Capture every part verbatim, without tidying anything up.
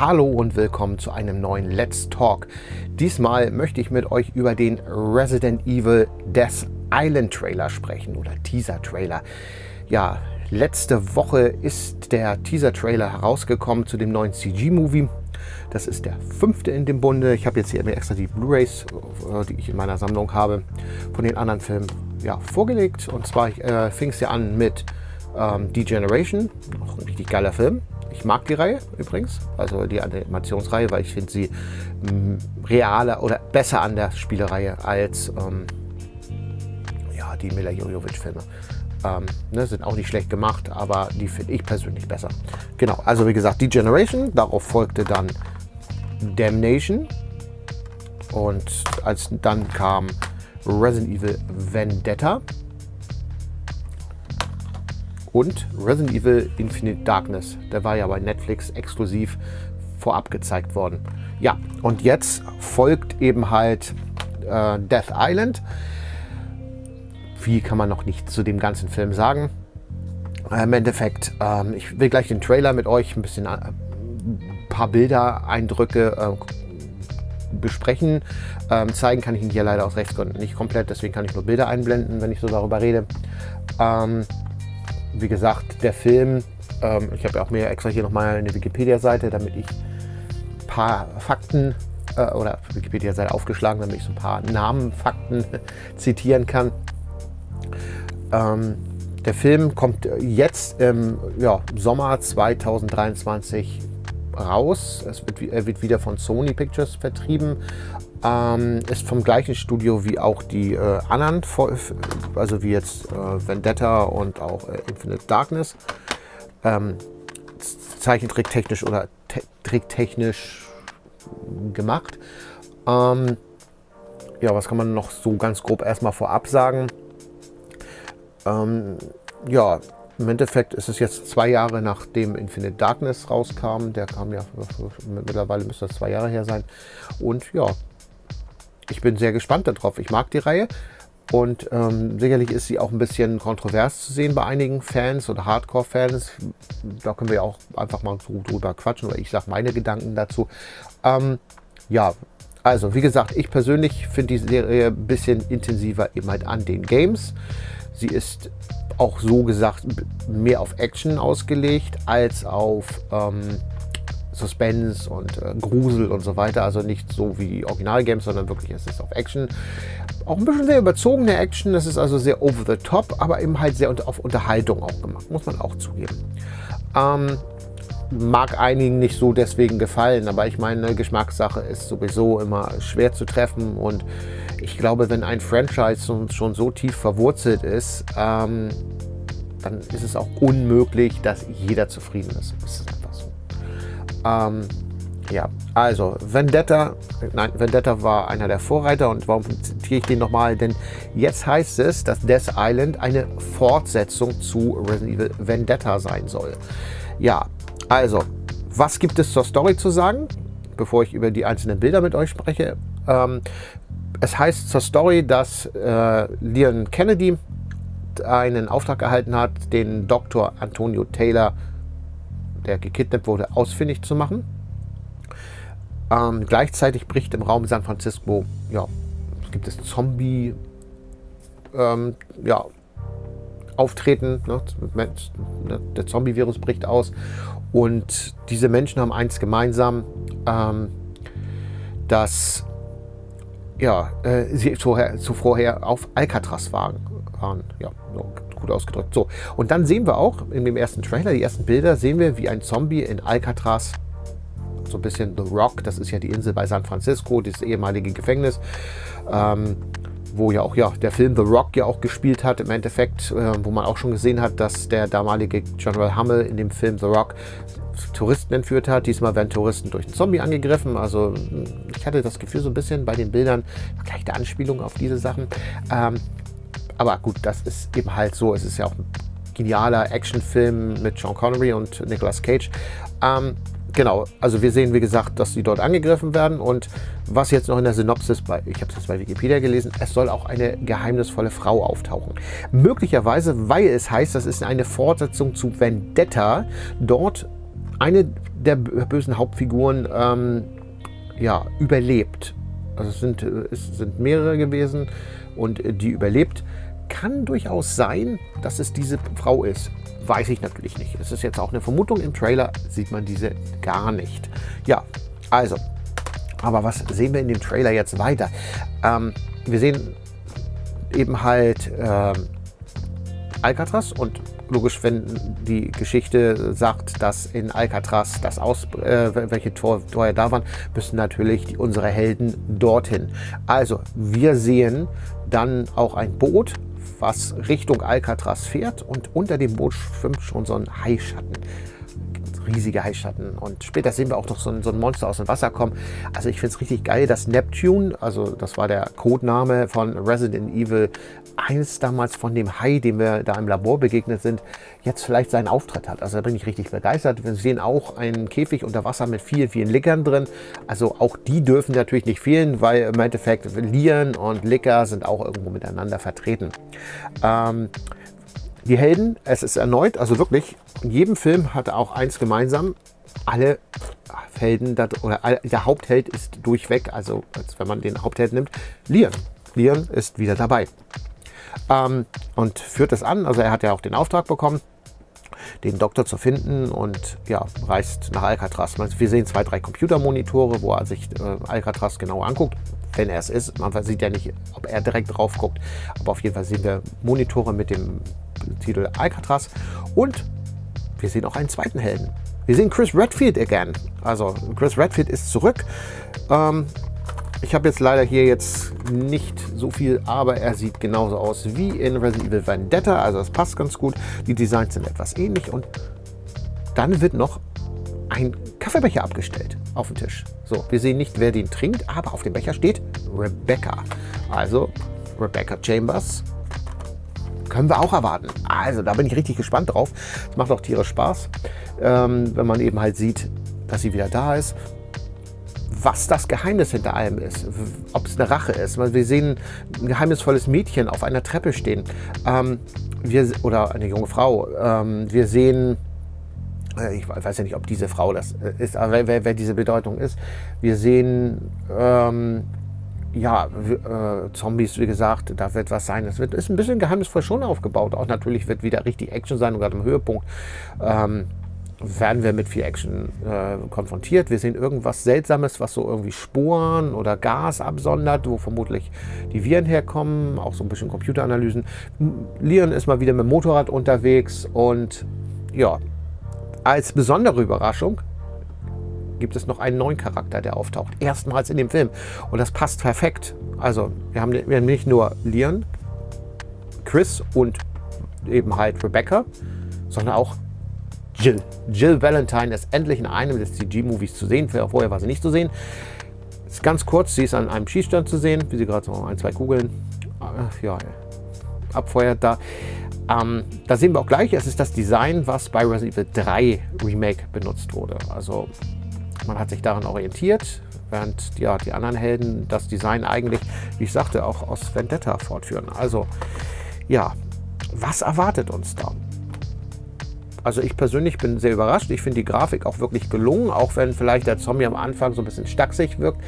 Hallo und willkommen zu einem neuen Let's Talk. Diesmal möchte ich mit euch über den Resident Evil Death Island Trailer sprechen oder Teaser Trailer. Ja, letzte Woche ist der Teaser Trailer herausgekommen zu dem neuen C G-Movie. Das ist der fünfte in dem Bunde. Ich habe jetzt hier mir extra die Blu-rays, die ich in meiner Sammlung habe, von den anderen Filmen ja, vorgelegt. Und zwar äh, fing es ja an mit ähm, Degeneration, auch ein richtig geiler Film. Ich mag die Reihe übrigens, also die Animationsreihe, weil ich finde sie m, realer oder besser an der Spielereihe als ähm, ja, die Milla Jovovich-Filme. Ähm, ne, sind auch nicht schlecht gemacht, aber die finde ich persönlich besser. Genau, also wie gesagt, Degeneration, darauf folgte dann Damnation und als dann kam Resident Evil Vendetta und Resident Evil Infinite Darkness. Der war ja bei Netflix exklusiv vorab gezeigt worden. Ja, und jetzt folgt eben halt äh, Death Island. Viel kann man noch nicht zu dem ganzen Film sagen. Äh, Im Endeffekt, äh, ich will gleich den Trailer mit euch ein bisschen, äh, ein paar Bilder, Eindrücke äh, besprechen. Ähm, zeigen kann ich ihn hier leider aus Rechtsgründen nicht komplett, deswegen kann ich nur Bilder einblenden, wenn ich so darüber rede. Ähm, wie gesagt, der Film, ähm, ich habe ja auch mir extra hier nochmal eine Wikipedia-Seite, damit ich ein paar Fakten äh, oder Wikipedia-Seite aufgeschlagen, damit ich so ein paar Namen, Fakten zitieren kann. Ähm, der Film kommt jetzt im ja, Sommer zweitausenddreiundzwanzig raus. Es wird, er wird wieder von Sony Pictures vertrieben. Ähm, ist vom gleichen Studio wie auch die äh, anderen, also wie jetzt äh, Vendetta und auch äh, Infinite Darkness. Ähm, Zeichentricktechnisch oder te tricktechnisch gemacht. Ähm, ja, was kann man noch so ganz grob erstmal vorab sagen? Ähm, ja, im Endeffekt ist es jetzt zwei Jahre nachdem Infinite Darkness rauskam. Der kam ja, mittlerweile müsste das zwei Jahre her sein. Und ja, ich bin sehr gespannt darauf. Ich mag die Reihe und ähm, sicherlich ist sie auch ein bisschen kontrovers zu sehen bei einigen Fans oder Hardcore-Fans. Da können wir auch einfach mal so drüber quatschen oder ich sage meine Gedanken dazu. Ähm, ja, also wie gesagt, ich persönlich finde die Serie ein bisschen intensiver eben halt an den Games. Sie ist auch so gesagt mehr auf Action ausgelegt als auf ähm, Suspense und äh, Grusel und so weiter. Also nicht so wie die Original-Games, sondern wirklich es ist auf Action. Auch ein bisschen sehr überzogene Action. Das ist also sehr over the top, aber eben halt sehr unter, auf Unterhaltung auch gemacht. Muss man auch zugeben. Ähm, mag einigen nicht so deswegen gefallen, aber ich meine, Geschmackssache ist sowieso immer schwer zu treffen und ich glaube, wenn ein Franchise schon so tief verwurzelt ist, ähm, dann ist es auch unmöglich, dass jeder zufrieden ist. Das ist einfach so. Ähm, ja, also Vendetta, nein, Vendetta war einer der Vorreiter und warum zitiere ich den nochmal? Denn jetzt heißt es, dass Death Island eine Fortsetzung zu Resident Evil Vendetta sein soll. Ja, also, was gibt es zur Story zu sagen, bevor ich über die einzelnen Bilder mit euch spreche? Ähm, Es heißt zur Story, dass äh, Leon Kennedy einen Auftrag erhalten hat, den Doktor Antonio Taylor, der gekidnappt wurde, ausfindig zu machen. Ähm, gleichzeitig bricht im Raum San Francisco, ja, gibt es Zombie, ähm, ja, Auftreten, ne? Der Zombie-Virus bricht aus und diese Menschen haben eins gemeinsam, ähm, dass ja, äh, sie vorher, zuvorher auf Alcatraz waren. Ja, gut ausgedrückt. So, und dann sehen wir auch in dem ersten Trailer, die ersten Bilder, sehen wir, wie ein Zombie in Alcatraz, so ein bisschen The Rock, das ist ja die Insel bei San Francisco, das ehemalige Gefängnis, ähm, wo ja auch ja, der Film The Rock ja auch gespielt hat, im Endeffekt, äh, wo man auch schon gesehen hat, dass der damalige General Hummel in dem Film The Rock Touristen entführt hat. Diesmal werden Touristen durch einen Zombie angegriffen. Also ich hatte das Gefühl so ein bisschen bei den Bildern, gleich der Anspielung auf diese Sachen. Ähm, aber gut, das ist eben halt so. Es ist ja auch ein genialer Actionfilm mit Sean Connery und Nicolas Cage. Ähm, genau, also wir sehen, wie gesagt, dass sie dort angegriffen werden. Und was jetzt noch in der Synopsis, bei, ich habe es jetzt bei Wikipedia gelesen, es soll auch eine geheimnisvolle Frau auftauchen. Möglicherweise, weil es heißt, das ist eine Fortsetzung zu Vendetta. Dort eine der bösen Hauptfiguren ähm, ja, überlebt. Also es sind, es sind mehrere gewesen und die überlebt. Kann durchaus sein, dass es diese Frau ist. Weiß ich natürlich nicht. Es ist jetzt auch eine Vermutung. Im Trailer sieht man diese gar nicht. Ja, also. Aber was sehen wir in dem Trailer jetzt weiter? Ähm, wir sehen eben halt ähm, Alcatraz und logisch, wenn die Geschichte sagt, dass in Alcatraz das aus, äh, welche Tor, Tore da waren, müssen natürlich die, unsere Helden dorthin. Also wir sehen dann auch ein Boot, was Richtung Alcatraz fährt, und unter dem Boot schwimmt schon so ein Haischatten. Riesige Haischatten. Und später sehen wir auch noch so ein, so ein Monster aus dem Wasser kommen. Also ich finde es richtig geil, dass Neptune, also das war der Codename von Resident Evil eins damals, von dem Hai, dem wir da im Labor begegnet sind, jetzt vielleicht seinen Auftritt hat. Also da bin ich richtig begeistert. Wir sehen auch einen Käfig unter Wasser mit vielen, vielen Lickern drin. Also auch die dürfen natürlich nicht fehlen, weil im Endeffekt Leon und Licker sind auch irgendwo miteinander vertreten. Ähm, Die Helden, es ist erneut, also wirklich, in jedem Film hat auch eins gemeinsam, alle Helden, oder der Hauptheld ist durchweg, also als wenn man den Hauptheld nimmt, Leon. Leon ist wieder dabei ähm, und führt das an, also er hat ja auch den Auftrag bekommen, den Doktor zu finden, und ja, reist nach Alcatraz. Wir sehen zwei, drei Computermonitore, wo er sich äh, Alcatraz genau anguckt, wenn er es ist. Man sieht ja nicht, ob er direkt drauf guckt, aber auf jeden Fall sehen wir Monitore mit dem Titel Alcatraz, und wir sehen auch einen zweiten Helden. Wir sehen Chris Redfield again. Also Chris Redfield ist zurück. Ähm, ich habe jetzt leider hier jetzt nicht so viel, aber er sieht genauso aus wie in Resident Evil Vendetta, also das passt ganz gut. Die Designs sind etwas ähnlich, und dann wird noch ein Kaffeebecher abgestellt auf den Tisch. So, wir sehen nicht, wer den trinkt, aber auf dem Becher steht Rebecca. Also Rebecca Chambers können wir auch erwarten. Also da bin ich richtig gespannt drauf. Es macht auch tierisch Spaß, ähm, wenn man eben halt sieht, dass sie wieder da ist. Was das Geheimnis hinter allem ist, ob es eine Rache ist. Wir sehen ein geheimnisvolles Mädchen auf einer Treppe stehen, ähm, wir, oder eine junge Frau. Ähm, wir sehen, äh, ich weiß ja nicht, ob diese Frau das ist, aber wer, wer, wer diese Bedeutung ist. Wir sehen... Ähm, Ja, äh, Zombies, wie gesagt, da wird was sein. Das wird, ist ein bisschen geheimnisvoll schon aufgebaut. Auch natürlich wird wieder richtig Action sein, und gerade im Höhepunkt ähm, werden wir mit viel Action äh, konfrontiert. Wir sehen irgendwas Seltsames, was so irgendwie Sporen oder Gas absondert, wo vermutlich die Viren herkommen. Auch so ein bisschen Computeranalysen. Leon ist mal wieder mit dem Motorrad unterwegs, und ja, als besondere Überraschung gibt es noch einen neuen Charakter, der auftaucht. Erstmals in dem Film. Und das passt perfekt. Also wir haben, wir haben nicht nur Leon, Chris und eben halt Rebecca, sondern auch Jill. Jill Valentine ist endlich in einem des C G-Movies zu sehen. Vorher war sie nicht zu sehen. Ist ganz kurz, sie ist an einem Schießstand zu sehen, wie sie gerade so ein, zwei Kugeln ja, abfeuert da. Ähm, da sehen wir auch gleich, es ist das Design, was bei Resident Evil drei Remake benutzt wurde. Also man hat sich daran orientiert, während ja, die anderen Helden das Design eigentlich, wie ich sagte, auch aus Vendetta fortführen. Also, ja, was erwartet uns da? Also ich persönlich bin sehr überrascht. Ich finde die Grafik auch wirklich gelungen, auch wenn vielleicht der Zombie am Anfang so ein bisschen stachsig wirkt.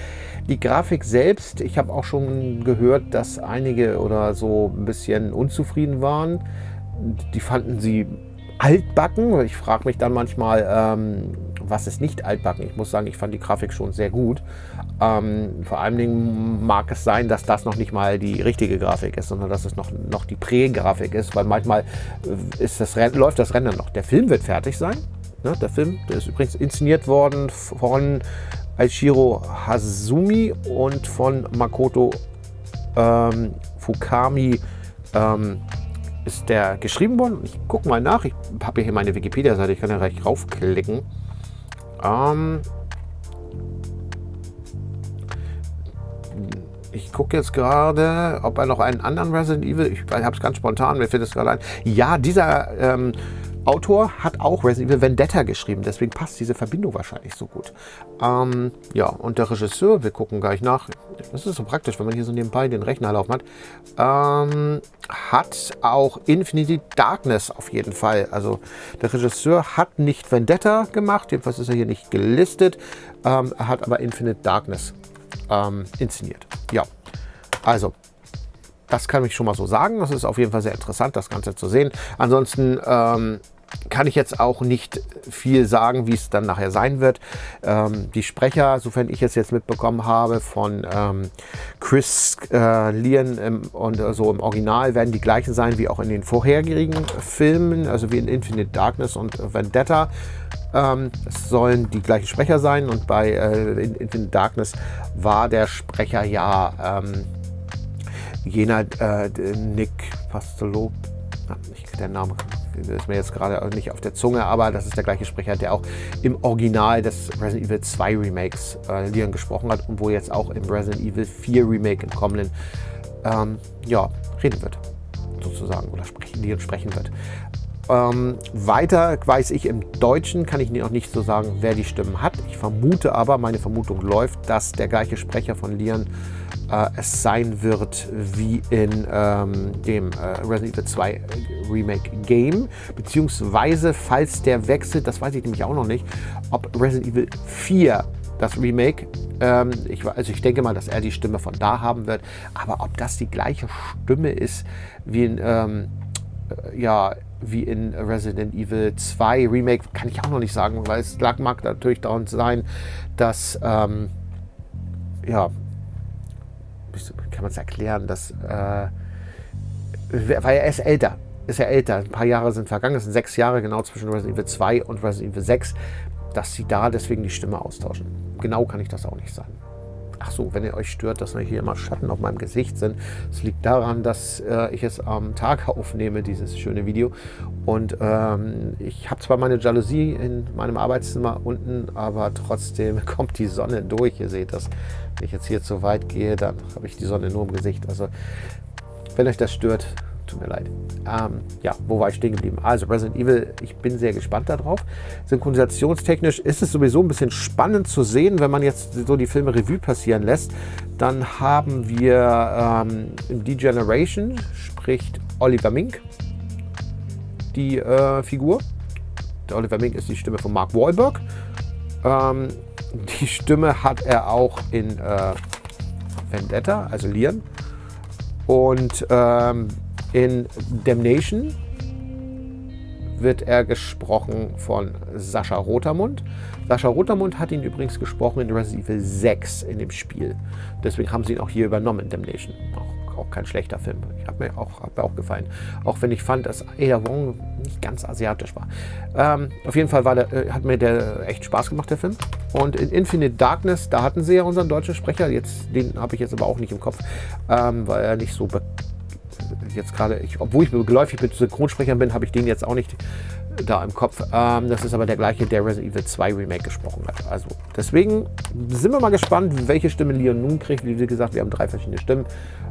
Die Grafik selbst, ich habe auch schon gehört, dass einige oder so ein bisschen unzufrieden waren. Die fanden sie altbacken. Ich frage mich dann manchmal, ähm, was ist nicht altbacken? Ich muss sagen, ich fand die Grafik schon sehr gut. Ähm, vor allen Dingen mag es sein, dass das noch nicht mal die richtige Grafik ist, sondern dass es noch, noch die Prä-Grafik ist, weil manchmal ist das, läuft das Rendern noch. Der Film wird fertig sein. Ne? Der Film, der ist übrigens inszeniert worden von Eiichirō Hasumi und von Makoto ähm, Fukami. Ähm, ist der geschrieben worden? Ich gucke mal nach. Ich habe hier meine Wikipedia-Seite, ich kann ja gleich raufklicken. Ähm ich gucke jetzt gerade, ob er noch einen anderen Resident Evil, ich habe es ganz spontan, mir fällt es gerade ein. Ja, dieser ähm, Autor hat auch Resident Evil Vendetta geschrieben, deswegen passt diese Verbindung wahrscheinlich so gut. Ähm, ja, und der Regisseur, wir gucken gleich nach, das ist so praktisch, wenn man hier so nebenbei den Rechner laufen hat, ähm, hat auch Infinite Darkness auf jeden Fall. Also der Regisseur hat nicht Vendetta gemacht, jedenfalls ist er hier nicht gelistet, ähm, er hat aber Infinite Darkness ähm, inszeniert. Ja, also... das kann ich schon mal so sagen. Das ist auf jeden Fall sehr interessant, das Ganze zu sehen. Ansonsten ähm, kann ich jetzt auch nicht viel sagen, wie es dann nachher sein wird. Ähm, die Sprecher, sofern ich es jetzt mitbekommen habe, von ähm, Chris äh, Leon im, und so also im Original werden die gleichen sein wie auch in den vorherigen Filmen, also wie in Infinite Darkness und Vendetta. Ähm, es sollen die gleichen Sprecher sein und bei äh, Infinite Darkness war der Sprecher ja... Ähm, jener äh, Nick Pastolo, ah, ich, der Name ist mir jetzt gerade nicht auf der Zunge, aber das ist der gleiche Sprecher, der auch im Original des Resident Evil zwei Remakes äh, Leon gesprochen hat und wo jetzt auch im Resident Evil vier Remake im kommenden ähm, ja, reden wird, sozusagen, oder sprechen, Leon sprechen wird. Ähm, weiter weiß ich im Deutschen, kann ich noch nicht so sagen, wer die Stimmen hat. Ich vermute aber, meine Vermutung läuft, dass der gleiche Sprecher von Leon äh, es sein wird wie in ähm, dem äh, Resident Evil zwei Remake Game. Beziehungsweise, falls der wechselt, das weiß ich nämlich auch noch nicht, ob Resident Evil vier, das Remake, ähm, ich, also ich denke mal, dass er die Stimme von da haben wird. Aber ob das die gleiche Stimme ist wie in, ähm, ja... wie in Resident Evil zwei Remake, kann ich auch noch nicht sagen, weil es lag, mag natürlich daran sein, dass, ähm, ja, kann man es erklären, dass, äh, weil er ist älter, ist er älter, ein paar Jahre sind vergangen, es sind sechs Jahre genau zwischen Resident Evil zwei und Resident Evil sechs, dass sie da deswegen die Stimme austauschen. Genau kann ich das auch nicht sagen. Ach so, wenn ihr euch stört, dass hier immer Schatten auf meinem Gesicht sind. Es liegt daran, dass äh, ich es am Tag aufnehme, dieses schöne Video. Und ähm, ich habe zwar meine Jalousie in meinem Arbeitszimmer unten, aber trotzdem kommt die Sonne durch. Ihr seht das. Wenn ich jetzt hier zu weit gehe, dann habe ich die Sonne nur im Gesicht. Also, wenn euch das stört, tut mir leid. Ähm, ja, wo war ich stehen geblieben? Also Resident Evil, ich bin sehr gespannt darauf. Synchronisationstechnisch ist es sowieso ein bisschen spannend zu sehen, wenn man jetzt so die Filme Revue passieren lässt. Dann haben wir ähm, Degeneration, spricht Oliver Mink, die äh, Figur. Der Oliver Mink ist die Stimme von Mark Wahlberg. Ähm, die Stimme hat er auch in äh, Vendetta, also Leon. Und ähm, in Damnation wird er gesprochen von Sascha Rotermund. Sascha Rotermund hat ihn übrigens gesprochen in Resident Evil sechs in dem Spiel. Deswegen haben sie ihn auch hier übernommen in Damnation. Auch, auch kein schlechter Film. Ich habe mir, hab mir auch gefallen. Auch wenn ich fand, dass Ada Wong nicht ganz asiatisch war. Ähm, auf jeden Fall war der, hat mir der echt Spaß gemacht, der Film. Und in Infinite Darkness, da hatten sie ja unseren deutschen Sprecher. Jetzt, den habe ich jetzt aber auch nicht im Kopf, ähm, weil er nicht so bekannt jetzt gerade, ich, obwohl ich geläufig mit Synchronsprechern bin, habe ich den jetzt auch nicht da im Kopf. Ähm, das ist aber der gleiche, der Resident Evil zwei Remake gesprochen hat. Also deswegen sind wir mal gespannt, welche Stimme Leon nun kriegt. Wie gesagt, wir haben drei verschiedene Stimmen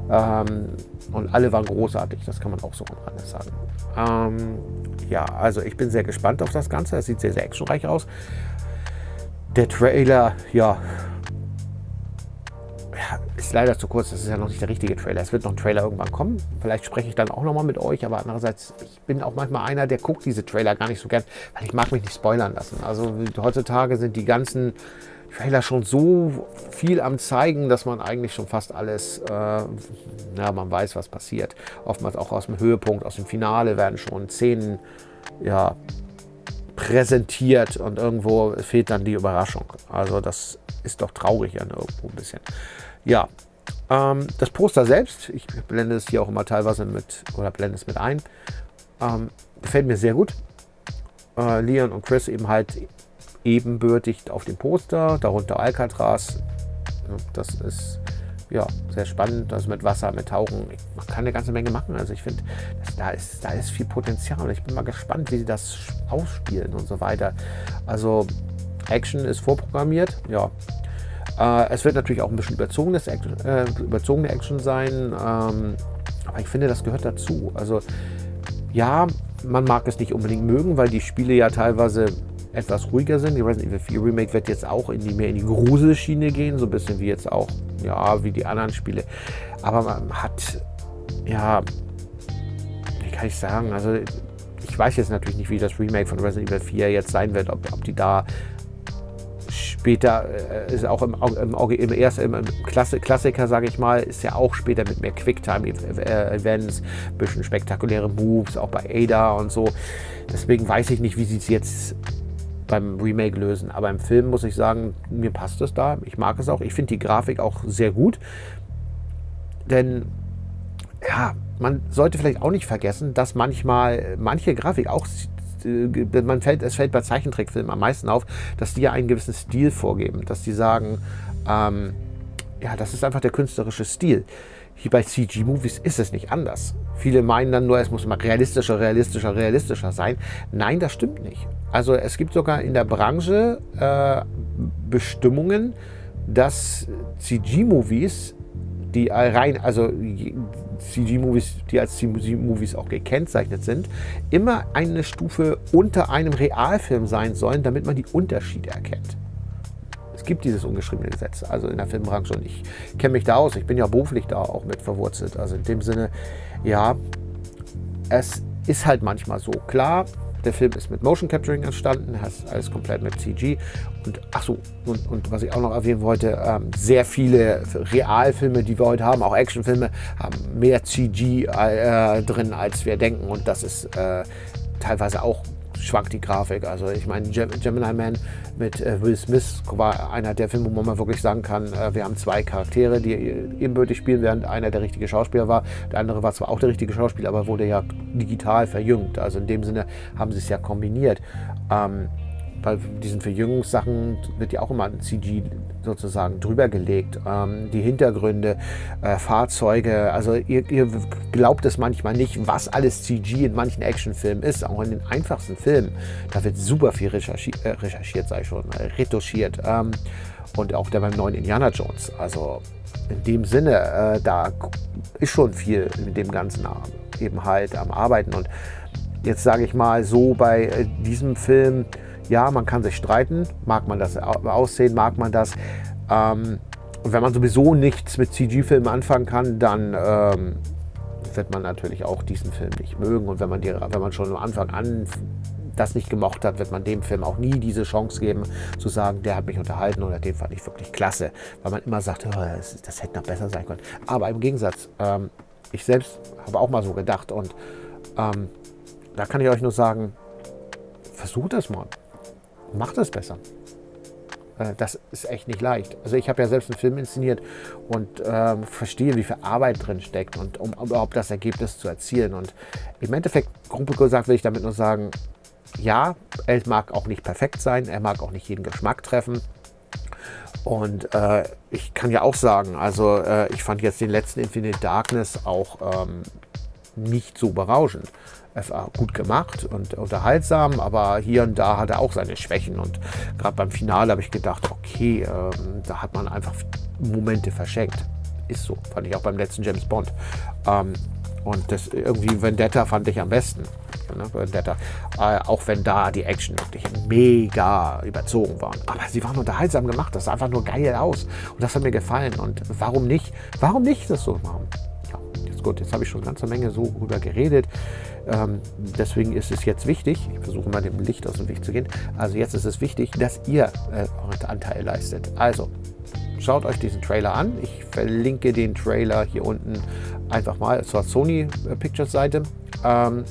ähm, und alle waren großartig. Das kann man auch so anders sagen. Ähm, ja, also ich bin sehr gespannt auf das Ganze. Es sieht sehr, sehr actionreich aus. Der Trailer, ja... ist leider zu kurz, das ist ja noch nicht der richtige Trailer. Es wird noch ein Trailer irgendwann kommen. Vielleicht spreche ich dann auch nochmal mit euch, aber andererseits, ich bin auch manchmal einer, der guckt diese Trailer gar nicht so gern, weil ich mag mich nicht spoilern lassen. Also heutzutage sind die ganzen Trailer schon so viel am Zeigen, dass man eigentlich schon fast alles, äh, ja, man weiß, was passiert. Oftmals auch aus dem Höhepunkt, aus dem Finale werden schon Szenen, ja, präsentiert und irgendwo fehlt dann die Überraschung. Also das ist doch traurig an irgendwo ein bisschen. Ja, ähm, das Poster selbst, ich blende es hier auch immer teilweise mit, oder blende es mit ein, ähm, gefällt mir sehr gut. Äh, Leon und Chris eben halt ebenbürtig auf dem Poster, darunter Alcatraz. Das ist, ja, sehr spannend, das mit Wasser, mit Tauchen. Man kann eine ganze Menge machen, also ich finde, da ist, da ist viel Potenzial. Ich bin mal gespannt, wie sie das ausspielen und so weiter. Also Action ist vorprogrammiert, ja. Äh, es wird natürlich auch ein bisschen überzogenes Action, äh, überzogene Action sein, ähm, aber ich finde, das gehört dazu. Also ja, man mag es nicht unbedingt mögen, weil die Spiele ja teilweise etwas ruhiger sind. Die Resident Evil vier Remake wird jetzt auch in die, mehr in die Gruselschiene gehen, so ein bisschen wie jetzt auch, ja, wie die anderen Spiele. Aber man hat, ja, wie kann ich sagen, also ich weiß jetzt natürlich nicht, wie das Remake von Resident Evil vier jetzt sein wird, ob, ob die da später, äh, ist auch im, im, im ersten im Klasse, Klassiker, sage ich mal, ist ja auch später mit mehr Quicktime-Events, ein bisschen spektakuläre Moves, auch bei Ada und so. Deswegen weiß ich nicht, wie sie es jetzt beim Remake lösen. Aber im Film muss ich sagen, mir passt es da. Ich mag es auch. Ich finde die Grafik auch sehr gut. Denn, ja, man sollte vielleicht auch nicht vergessen, dass manchmal manche Grafik auch, man fällt, es fällt bei Zeichentrickfilmen am meisten auf, dass die ja einen gewissen Stil vorgeben. Dass die sagen, ähm, ja, das ist einfach der künstlerische Stil. Hier bei C G-Movies ist es nicht anders. Viele meinen dann nur, es muss mal realistischer, realistischer, realistischer sein. Nein, das stimmt nicht. Also es gibt sogar in der Branche äh, Bestimmungen, dass C G-Movies, die rein, also C G-Movies, die als C G-Movies auch gekennzeichnet sind, immer eine Stufe unter einem Realfilm sein sollen, damit man die Unterschiede erkennt. Es gibt dieses ungeschriebene Gesetz, also in der Filmbranche, und ich kenne mich da aus, ich bin ja beruflich da auch mit verwurzelt, also in dem Sinne, ja, es ist halt manchmal so, klar, der Film ist mit Motion Capturing entstanden, heißt alles komplett mit C G und ach so, und, und was ich auch noch erwähnen wollte, ähm, sehr viele Realfilme, die wir heute haben, auch Actionfilme, haben mehr C G äh, drin, als wir denken, und das ist äh, teilweise auch schwankt die Grafik. Also ich meine, Gemini Man mit äh, Will Smith war einer der Filme, wo man wirklich sagen kann, äh, wir haben zwei Charaktere, die ebenbürtig spielen, während einer der richtige Schauspieler war. Der andere war zwar auch der richtige Schauspieler, aber wurde ja digital verjüngt. Also in dem Sinne haben sie es ja kombiniert. Ähm, bei diesen Verjüngungssachen wird ja auch immer ein C G sozusagen drüber gelegt. Ähm, die Hintergründe, äh, Fahrzeuge, also ihr, ihr glaubt es manchmal nicht, was alles C G in manchen Actionfilmen ist, auch in den einfachsten Filmen. Da wird super viel recherchi äh, recherchiert, sei schon, äh, retuschiert. Ähm, und auch der beim neuen Indiana Jones. Also in dem Sinne, äh, da ist schon viel mit dem Ganzen eben halt am Arbeiten. Und jetzt sage ich mal so, bei äh, diesem Film, ja, man kann sich streiten, mag man das aussehen, mag man das. Ähm, und wenn man sowieso nichts mit C G-Filmen anfangen kann, dann ähm, wird man natürlich auch diesen Film nicht mögen. Und wenn man, die, wenn man schon am Anfang an das nicht gemocht hat, wird man dem Film auch nie diese Chance geben, zu sagen, der hat mich unterhalten oder den fand ich wirklich klasse. Weil man immer sagt, oh, das, das hätte noch besser sein können. Aber im Gegensatz, ähm, ich selbst habe auch mal so gedacht. Und ähm, da kann ich euch nur sagen, versucht das mal. Macht es besser. Das ist echt nicht leicht. Also ich habe ja selbst einen Film inszeniert und ähm, verstehe, wie viel Arbeit drin steckt, und um überhaupt das Ergebnis zu erzielen. Und im Endeffekt, grob gesagt, will ich damit nur sagen, ja, er mag auch nicht perfekt sein, er mag auch nicht jeden Geschmack treffen. Und äh, ich kann ja auch sagen, also äh, ich fand jetzt den letzten Infinite Darkness auch ähm, nicht so berauschend. Er war gut gemacht und unterhaltsam, aber hier und da hat er auch seine Schwächen. Und gerade beim Finale habe ich gedacht, okay, ähm, da hat man einfach Momente verschenkt. Ist so, fand ich auch beim letzten James Bond. Ähm, und das irgendwie Vendetta fand ich am besten. Ne? Vendetta. Äh, auch wenn da die Action wirklich mega überzogen war. Aber sie waren unterhaltsam gemacht, das sah einfach nur geil aus. Und das hat mir gefallen. Und warum nicht? Warum nicht das so machen? Gut, jetzt habe ich schon eine ganze Menge so drüber geredet, ähm, deswegen ist es jetzt wichtig, ich versuche mal dem Licht aus dem Weg zu gehen, also jetzt ist es wichtig, dass ihr äh, euren Anteil leistet. Also schaut euch diesen Trailer an, ich verlinke den Trailer hier unten einfach mal zur Sony Pictures Seite. Ähm,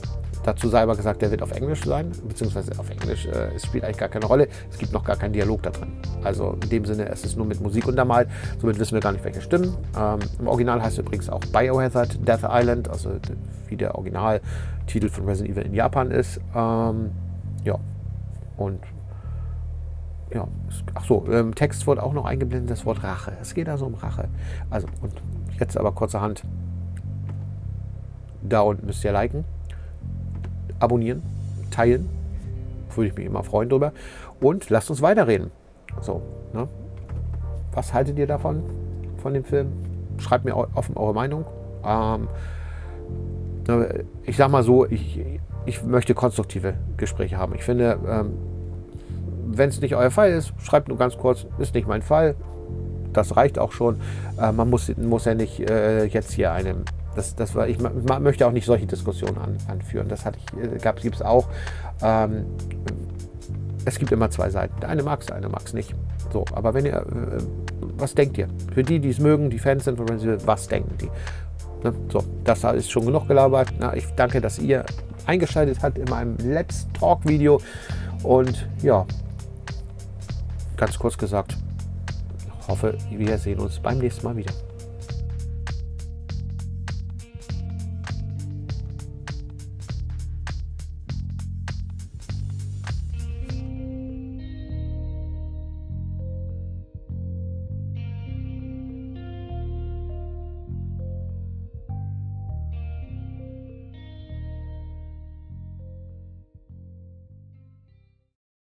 dazu sei aber gesagt, der wird auf Englisch sein, beziehungsweise auf Englisch, äh, es spielt eigentlich gar keine Rolle, es gibt noch gar keinen Dialog da drin. Also in dem Sinne, es ist nur mit Musik untermalt, somit wissen wir gar nicht, welche Stimmen. Ähm, im Original heißt es übrigens auch Biohazard Death Island, also wie der Originaltitel von Resident Evil in Japan ist. Ähm, ja, und ja, ach so, im Text wurde auch noch eingeblendet das Wort Rache. Es geht also um Rache. Also, und jetzt aber kurzerhand, da unten müsst ihr liken, abonnieren, teilen, würde ich mich immer freuen drüber, und lasst uns weiterreden. So, ne? Was haltet ihr davon, von dem Film? Schreibt mir offen eure Meinung. Ähm, Ich sag mal so, ich, ich möchte konstruktive Gespräche haben. Ich finde, ähm, wenn es nicht euer Fall ist, schreibt nur ganz kurz, ist nicht mein Fall. Das reicht auch schon. Äh, man muss, muss ja nicht äh, jetzt hier einem... Das, das war, ich man möchte auch nicht solche Diskussionen an, anführen. Das hatte ich, gab es auch. Ähm, es gibt immer zwei Seiten. Der eine mag es, der eine mag es nicht. So, aber wenn ihr... Äh, was denkt ihr? Für die, die es mögen, die Fans sind von Resident Evil, was denken die? Ne? So, das ist schon genug gelabert. Na, ich danke, dass ihr eingeschaltet habt in meinem Let's Talk Video. Und ja, ganz kurz gesagt, hoffe, wir sehen uns beim nächsten Mal wieder.